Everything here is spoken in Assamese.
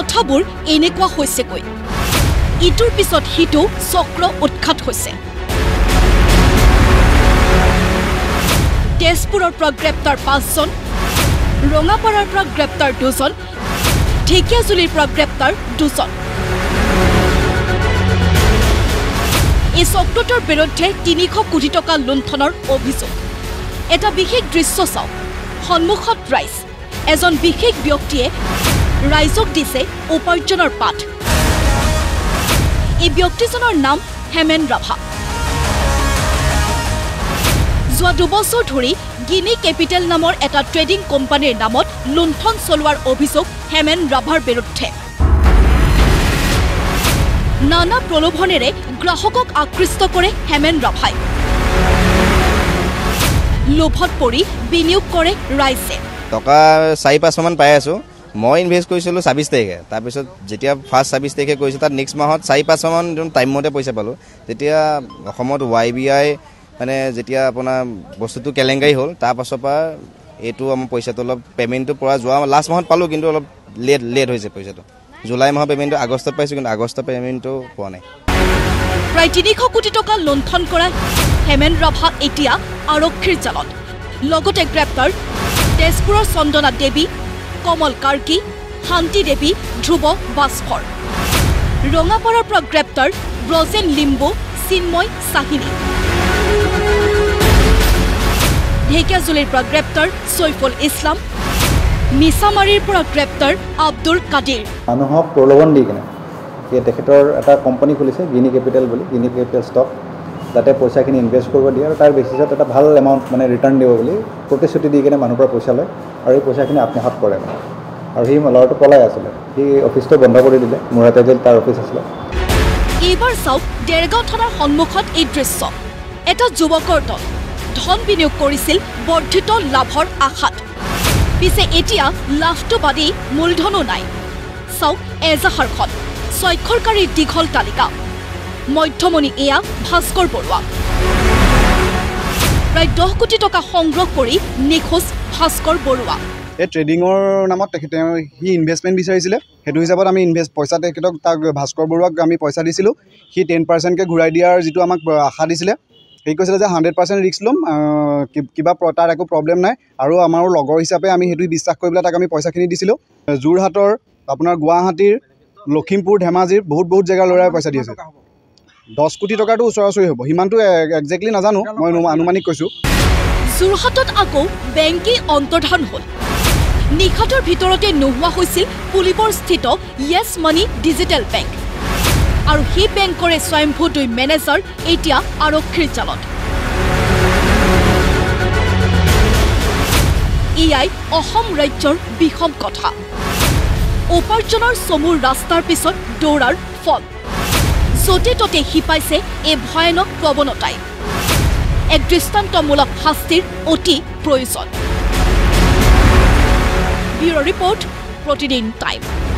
কথাবোৰ এনেকুৱা হৈছেকৈ ইটোৰ পিছত হিটো চক্ৰ উৎখাত হৈছে। তেজপুৰৰ পৰা গ্ৰেপ্তাৰ ৫জন, ৰঙাপাৰাৰ পৰা গ্ৰেপ্তাৰ ২জন, ঢেকিয়াজুলিৰ পৰা গ্ৰেপ্তাৰ ২জন। এই চক্ৰটোৰ বিৰুদ্ধে ৩০০ কোটি টকা লুণ্ঠনৰ অভিযোগ। এটা বিশেষ দৃশ্য চাওক। সন্মুখত ৰাইজ, এজন বিশেষ ব্যক্তিয়ে ৰাইজক দিছে উপাৰ্জনৰ পাঠ। এই ব্যক্তিজনৰ নাম হেমেন ৰাভা। যোৱা দুবছৰ ধৰি গিনি কেপিটেল নামৰ এটা ট্ৰেডিং কোম্পানীৰ নামত লুণ্ঠন চলোৱাৰ অভিযোগ হেমেন ৰাভাৰ বিৰুদ্ধে। নানা প্ৰলোভনেৰে গ্ৰাহকক আকৃষ্ট কৰে হেমেন ৰাভাই। লোভত পৰি বিনিয়োগ কৰে ৰাইজে। টকা ৪-৫ মান পাই আছো। মই ইনভেষ্ট কৰিছিলো ২৬ তাৰিখে। তাৰপিছত যেতিয়া ফাৰ্ষ্ট ২৬ তাৰিখে কৰিছো, তাত নেক্সট মাহত ৪-৫ মান টাইম মতে পইচা পালো। তেতিয়া অসমত YBI মানে যেতিয়া আপোনাৰ বস্তুটো কেলেংকাৰী হ'ল, তাৰ পাছৰ পৰা এইটো আমাৰ পইচাটো অলপ পে'মেণ্টটো পৰা যোৱা লাষ্ট মাহত পালোঁ, কিন্তু অলপ লেট হৈছে পইচাটো। জুলাই মাহৰ পে'মেণ্টটো আগষ্টত পাইছোঁ, কিন্তু আগষ্টৰ পে'মেণ্টটো পোৱা নাই। প্ৰায় ৩০০ কোটি টকা লুণ্ঠন কৰা হেমেন ৰাভা এতিয়া আৰক্ষীৰ জালত। লগতে গ্ৰেপ্তাৰ তেজপুৰৰ চন্দনা দেৱী, কমল কাৰ্কি, শান্তি দেৱী, ধ্ৰুৱ বাস্কৰ। ৰঙাপাৰাৰ পৰা গ্ৰেপ্তাৰ ব্ৰজেন লিম্বু, চিন্ময় চাহিনী। ঢেকিয়াজুলিৰ পৰা গ্ৰেপ্তাৰ চৈফুল ইছলাম। মিছামাৰীৰ পৰা গ্ৰেপ্তাৰ আব্দুল কাদিৰ। মানুহক প্ৰলোভন দি কিনে তেখেতৰ এটা কোম্পানী খুলিছে গিনি কেপিটেল বুলি, গিনি কেপিটেল ষ্টক, তাতে পইচাখিনি ইনভেষ্ট কৰিব দিয়ে আৰু তাৰ বেচিছত এটা ভাল এমাউণ্ট মানে ৰিটাৰ্ণ দিব বুলি প্ৰতিশ্ৰুতি দি কিনে মানুহৰ পৰা পইচা লয় আৰু এই পইচাখিনি আত্মসাত কৰে। আৰু সেই ল'ৰাটো পলাই আছিলে, সি অফিচটো বন্ধ কৰি দিলে, মোৰ হাতে যে তাৰ অফিচ আছিলে। এইবাৰ চাওক ডেৰগাঁও থানাৰ সন্মুখত এই দৃশ্য। এটা যুৱকৰ দল ধন বিনিয়োগ কৰিছিল বৰ্ধিত লাভৰ আশাত। পিছে এতিয়া লাভটো বাদে মূলধনো নাই। চাওক এজাহাৰখন, স্বাক্ষৰকাৰীৰ দীঘল তালিকা। মধ্যমণি এয়া ভাস্কৰ বৰুৱা। প্ৰায় ১০ কোটি টকা সংগ্ৰহ কৰি নিখোজ ভাস্কৰ বৰুৱা। এই ট্ৰেডিঙৰ নামত সি ইনভেষ্টমেণ্ট বিচাৰিছিলে, সেইটো হিচাপত আমি পইচা তেখেতক তাক ভাস্কৰ বৰুৱাক আমি পইচা দিছিলোঁ। সি 10%কৈ ঘূৰাই দিয়াৰ যিটো আমাক আশা দিছিলে, সি কৈছিলে যে 100% ৰিস্ক ল'ম, কিবা তাৰ একো প্ৰব্লেম নাই। আৰু আমাৰ লগৰ হিচাপে আমি সেইটো বিশ্বাস কৰি পেলাই তাক আমি পইচাখিনি দিছিলোঁ। যোৰহাটৰ, আপোনাৰ গুৱাহাটীৰ, লখিমপুৰ, ধেমাজিৰ বহুত জেগাৰ ল'ৰাই পইচা দি আছে। ১০ কোটি টকাটো ওচৰাচৰি হ'ব, সিমানটো একজেক্টলি নাজানো, মই আনুমানিক কৈছোঁ। যোৰহাটত আকৌ বেংকেই অন্তৰ্ধান হ'ল। নিশাটোৰ ভিতৰতে নোহোৱা হৈছিল পুলিবৰ স্থিত য়েছ মানি ডিজিটেল বেংক। আৰু সেই বেংকৰে স্বয়ংভূ দুই মেনেজাৰ এতিয়া আৰক্ষীৰ জালত। এয়াই অসম ৰাজ্যৰ বিষম কথা। উপাৰ্জনৰ চমুৰ ৰাস্তাৰ পিছত দৌৰাৰ ফল। য'তে ত'তে শিপাইছে এই ভয়ানক প্ৰৱণতাই। এক দৃষ্টান্তমূলক শাস্তিৰ অতি প্ৰয়োজন। Bureau' report, Pratidin time.